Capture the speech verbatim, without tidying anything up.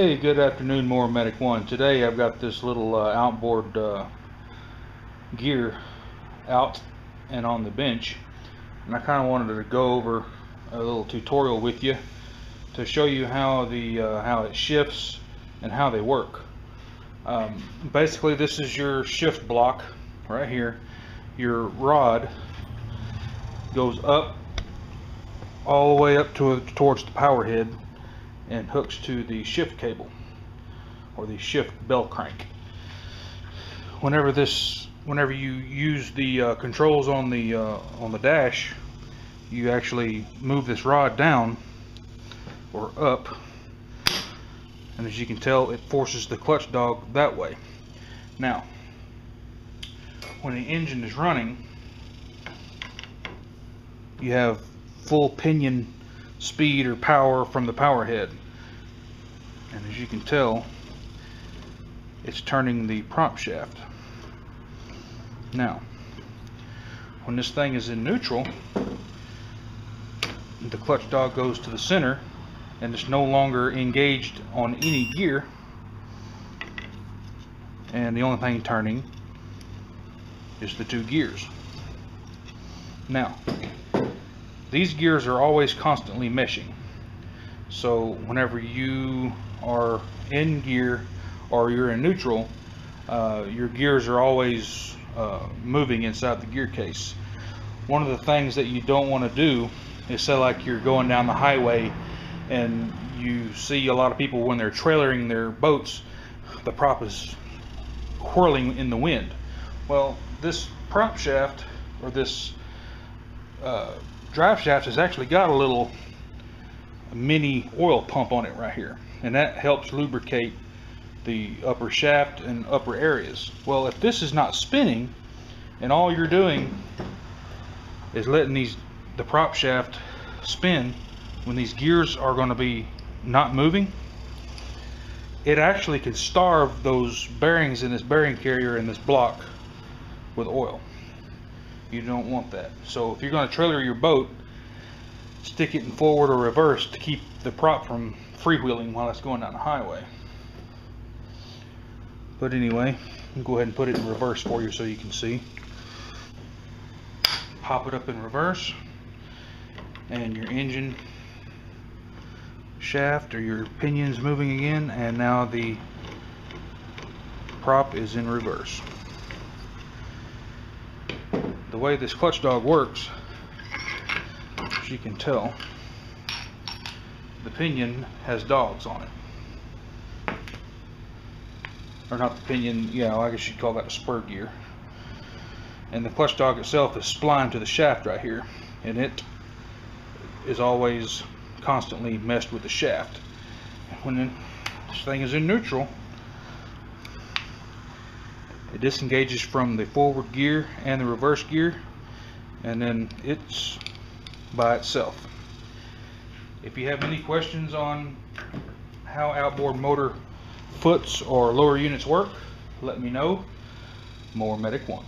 Hey, good afternoon, Mower Medic One. Today I've got this little uh, outboard uh, gear out and on the bench, and I kind of wanted to go over a little tutorial with you to show you how the uh, how it shifts and how they work. Um, basically, this is your shift block right here. Your rod goes up all the way up to towards the power head and hooks to the shift cable or the shift bell crank. Whenever this, whenever you use the uh, controls on the uh, on the dash, you actually move this rod down or up, and as you can tell, it forces the clutch dog that way. Now, when the engine is running, you have full pinion speed or power from the power head, and as you can tell, it's turning the prop shaft. Now, when this thing is in neutral, the clutch dog goes to the center and it's no longer engaged on any gear, and the only thing turning is the two gears. Now, these gears are always constantly meshing, so whenever you are in gear or you're in neutral, uh, your gears are always uh, moving inside the gear case. One of the things that you don't want to do is, say like you're going down the highway and you see a lot of people when they're trailering their boats, the prop is whirling in the wind. Well, this prop shaft or this uh, drive shaft has actually got a little mini oil pump on it right here, and that helps lubricate the upper shaft and upper areas. Well, if this is not spinning and all you're doing is letting these the prop shaft spin when these gears are going to be not moving, it actually can starve those bearings in this bearing carrier and this block with oil. You don't want that. So if you're going to trailer your boat, stick it in forward or reverse to keep the prop from freewheeling while it's going down the highway. But anyway, I'll go ahead and put it in reverse for you so you can see. Pop it up in reverse, and your engine shaft or your pinion's moving again, and now the prop is in reverse. The way this clutch dog works, as you can tell, the pinion has dogs on it. Or not the pinion, yeah, well, I guess you'd call that a spur gear. And the clutch dog itself is splined to the shaft right here, and it is always constantly messed with the shaft. When this thing is in neutral, it disengages from the forward gear and the reverse gear, and then it's by itself. If you have any questions on how outboard motor foots or lower units work, let me know. Mower Medic One.